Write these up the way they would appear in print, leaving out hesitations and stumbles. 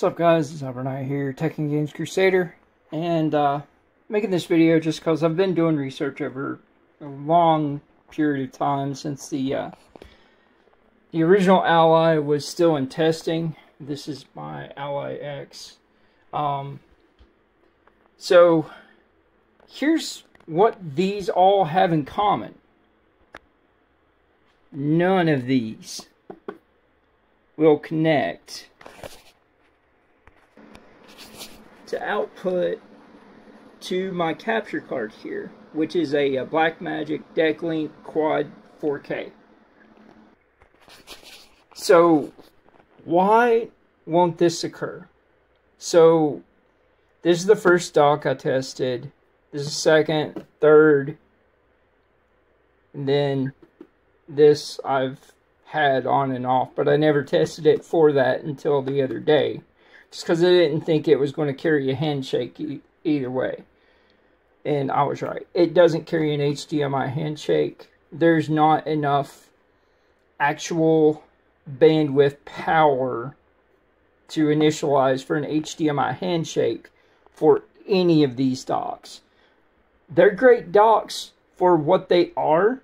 What's up guys, it's Albert Knight here, Tech and Games Crusader, and making this video just because I've been doing research over a long period of time since the original Ally was still in testing. This is my Ally X. So here's what these all have in common. None of these will connect to output to my capture card here, which is a Blackmagic DeckLink quad 4k. So why won't this occur? So this is the first dock I tested. This is second, third, and then this I've had on and off, but I never tested it for that until the other day, just because I didn't think it was going to carry a handshake either way, and I was right. It doesn't carry an HDMI handshake. There's not enough actual bandwidth power to initialize for an HDMI handshake for any of these docks. They're great docks for what they are,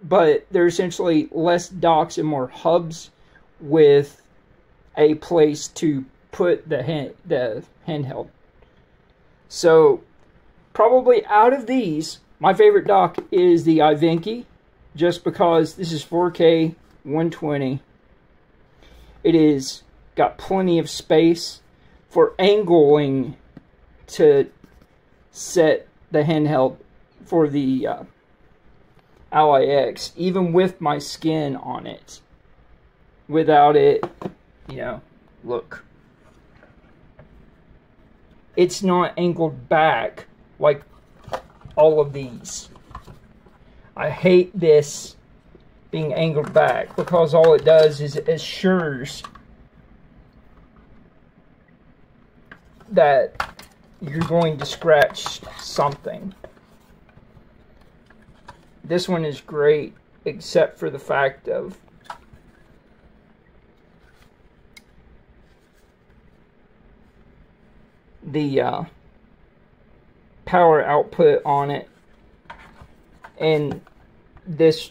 but they're essentially less docks and more hubs with a place to put the handheld. So probably out of these, my favorite dock is the Ivenki, just because this is 4K 120. It is got plenty of space for angling to set the handheld for the Ally X, even with my skin on it. Without it, you know, look, it's not angled back like all of these. I hate this being angled back, because all it does is it assures that you're going to scratch something. This one is great, except for the fact of the power output on it, and this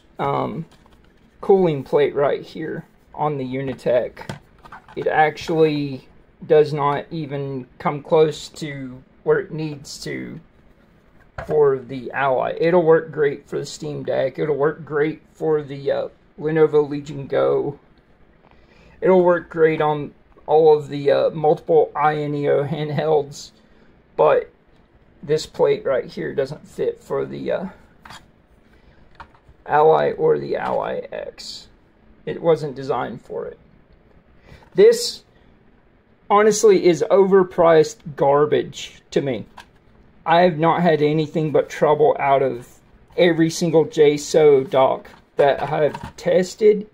cooling plate right here on the Unitech. It actually does not even come close to where it needs to for the Ally. It'll work great for the Steam Deck. It'll work great for the Lenovo Legion Go. It'll work great on all of the multiple INEO handhelds, but this plate right here doesn't fit for the Ally or the Ally X. It wasn't designed for it. This honestly is overpriced garbage to me. I have not had anything but trouble out of every single JSO dock that I have tested.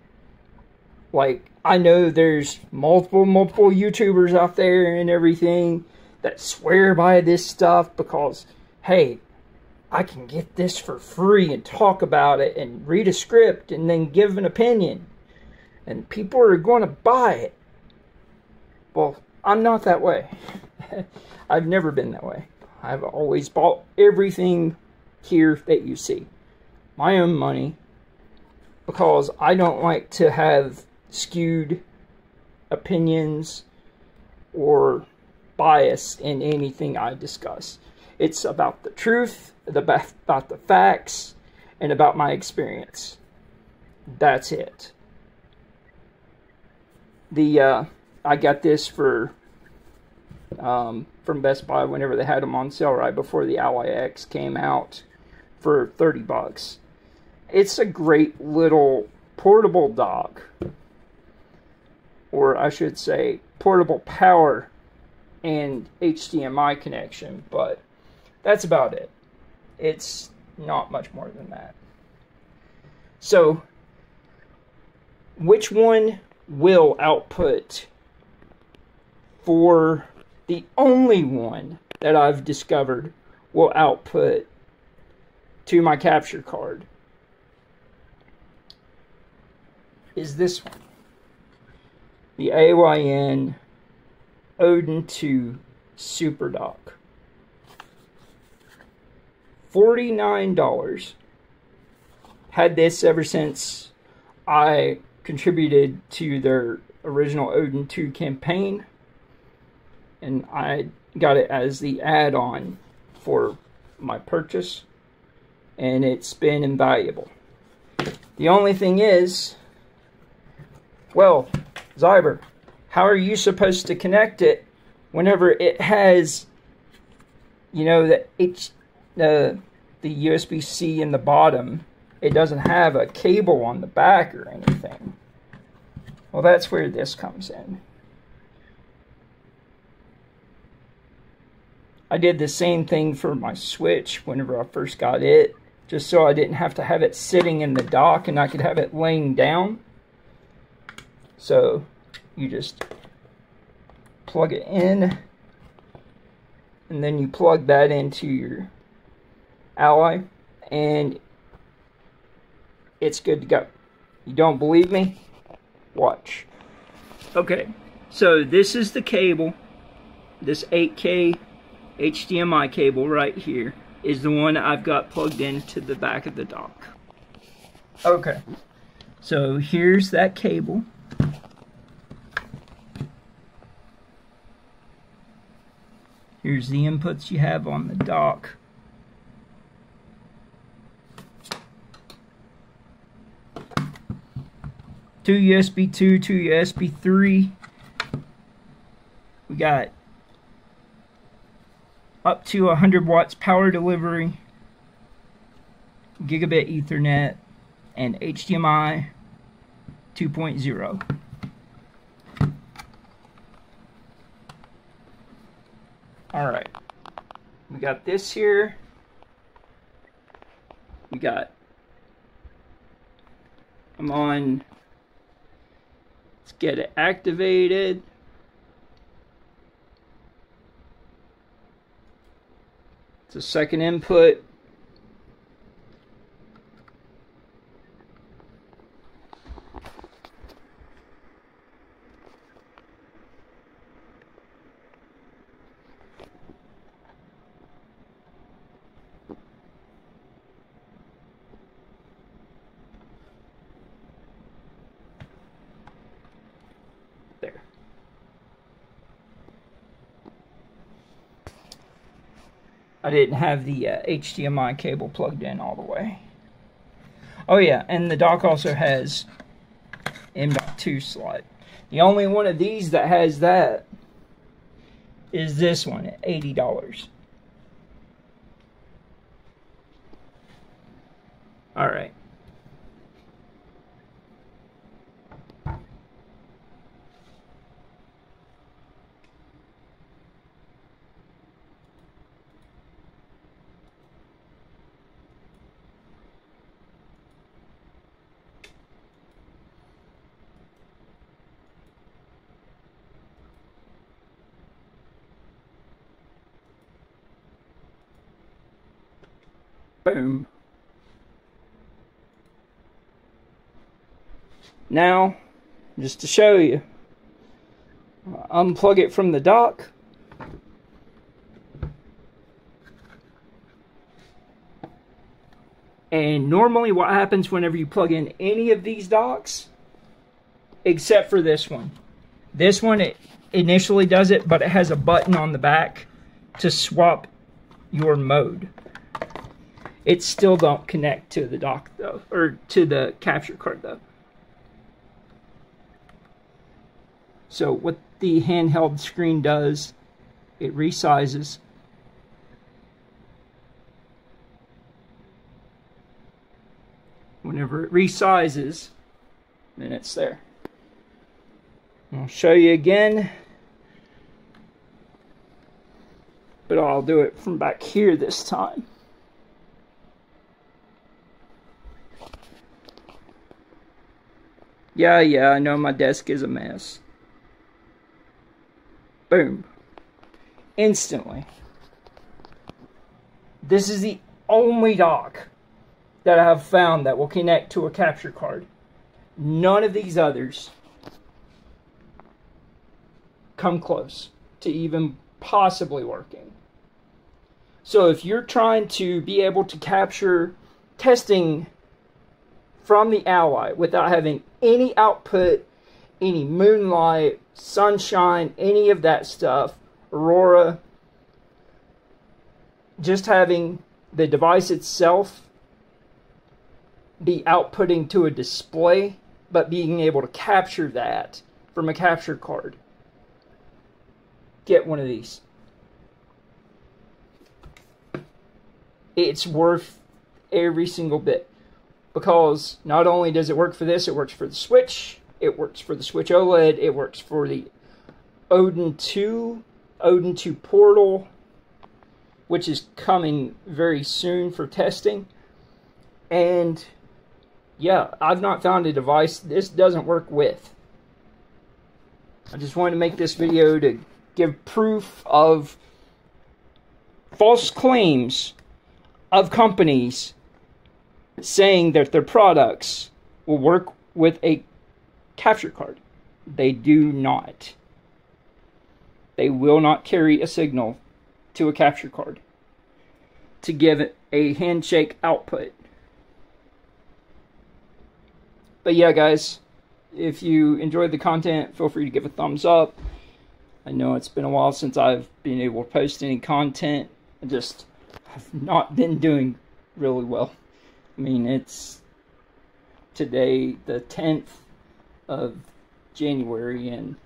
Like, I know there's multiple YouTubers out there and everything that swear by this stuff because, hey, I can get this for free and talk about it and read a script and then give an opinion, and people are going to buy it. Well, I'm not that way. I've never been that way. I've always bought everything here that you see. My own money, because I don't like to have skewed opinions or bias in anything I discuss. It's about the truth, about the facts, and about my experience. That's it. The I got this for from Best Buy whenever they had them on sale right before the Ally X came out for $30. It's a great little portable dock, or I should say portable power and HDMI connection, but that's about it. It's not much more than that. So which one will output for the only one that I've discovered will output to my capture card is this one, the AYN Odin 2 Super Dock. $49. Had this ever since I contributed to their original Odin 2 campaign, and I got it as the add-on for my purchase, and it's been invaluable. The only thing is, well, Xyber, how are you supposed to connect it whenever it has, you know, the USB-C in the bottom? It doesn't have a cable on the back or anything. Well, that's where this comes in. I did the same thing for my Switch whenever I first got it, just so I didn't have to have it sitting in the dock and I could have it laying down. So you just plug it in, and then you plug that into your Ally, and it's good to go. You don't believe me? Watch. Okay, so this is the cable. This 8K HDMI cable right here is the one I've got plugged into the back of the dock. Okay, so here's that cable. Here's the inputs you have on the dock. Two USB 2, two USB 3. We got up to 100 watts power delivery, gigabit Ethernet, and HDMI 2.0. Alright, we got this here. We got, I'm on, let's get it activated. It's a second input. There. I didn't have the HDMI cable plugged in all the way. Oh yeah, and the dock also has M.2 slot. The only one of these that has that is this one at $80. Alright. Boom. Now, just to show you, unplug it from the dock. And normally what happens whenever you plug in any of these docks, except for this one. This one, it initially does it, but it has a button on the back to swap your mode. It still don't connect to the dock though, or to the capture card though. So what the handheld screen does, it resizes. Whenever it resizes, then it's there. I'll show you again, but I'll do it from back here this time. Yeah, I know my desk is a mess. Boom. Instantly. This is the only dock that I have found that will connect to a capture card. None of these others come close. to even possibly working. So if you're trying to be able to capture testing from the Ally without having any output, any moonlight, sunshine, any of that stuff, aurora, just having the device itself be outputting to a display, but being able to capture that from a capture card. Get one of these. It's worth every single bit, because not only does it work for this, it works for the Switch, it works for the Switch OLED, it works for the Odin 2, Odin 2 Portal, which is coming very soon for testing. And yeah, I've not found a device this doesn't work with. I just wanted to make this video to give proof of false claims of companies saying that their products will work with a capture card. They do not. They will not carry a signal to a capture card to give it a handshake output. But yeah, guys, if you enjoyed the content, feel free to give a thumbs up. I know it's been a while since I've been able to post any content. I just have not been doing really well. I mean, it's today the 10th of January, and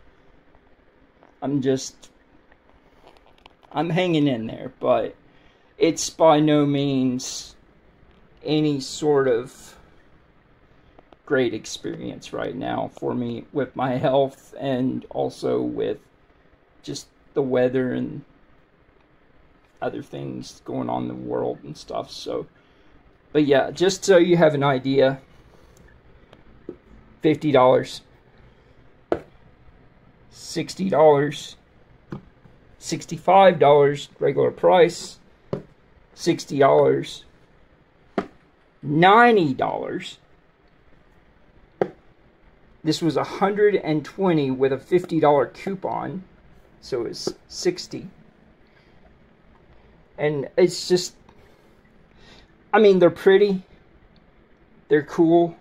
I'm hanging in there, but it's by no means any sort of great experience right now for me with my health, and also with just the weather and other things going on in the world and stuff. So, but yeah, just so you have an idea, $50, $60, $65 regular price, $60, $90. This was $120 with a $50 coupon, so it's $60. And it's just, I mean, they're pretty, they're cool.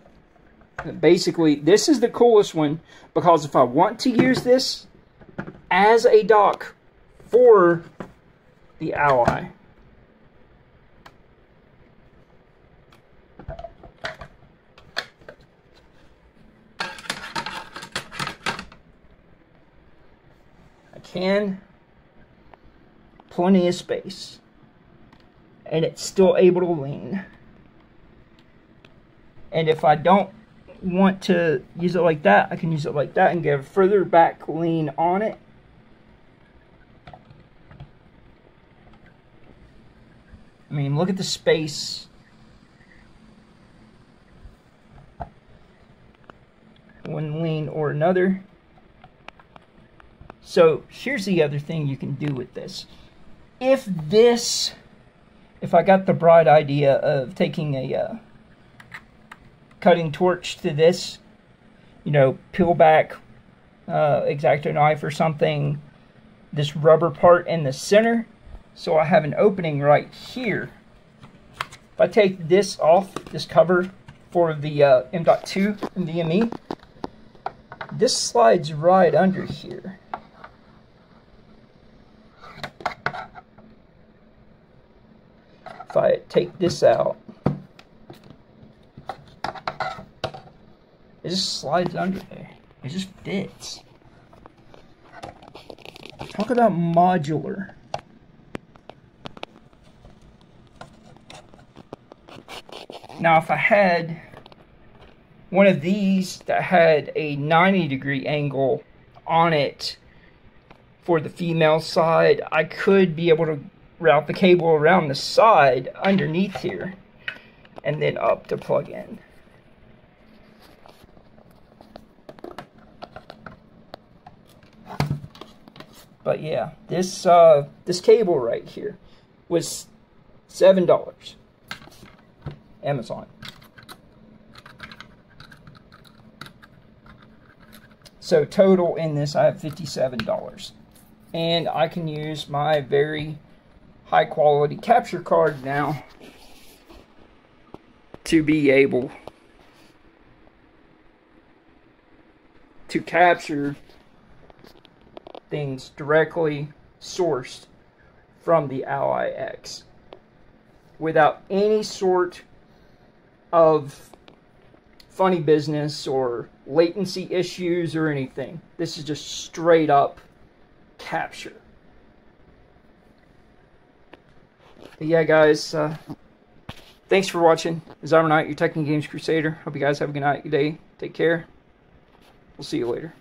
Basically, this is the coolest one, because if I want to use this as a dock for the Ally, can, plenty of space, and it's still able to lean. And if I don't want to use it like that, I can use it like that and get a further back lean on it. I mean, look at the space. One lean or another. So here's the other thing you can do with this. If I got the bright idea of taking a cutting torch to this, you know, peel back X-Acto knife or something, this rubber part in the center, so I have an opening right here. If I take this off, this cover for the M.2 and VME, this slides right under here. If I take this out, it just slides under there. It just fits. Talk about modular. Now, if I had one of these that had a 90-degree angle on it for the female side, I could be able to route the cable around the side underneath here and then up to plug in. But yeah, this this cable right here was $7, Amazon. So total in this I have $57. and I can use my very high quality capture card now to be able to capture things directly sourced from the Ally X without any sort of funny business or latency issues or anything. This is just straight up capture. But yeah guys, thanks for watching. xyberKnight, your Tech and Games Crusader. Hope you guys have a good night, good day. Take care. We'll see you later.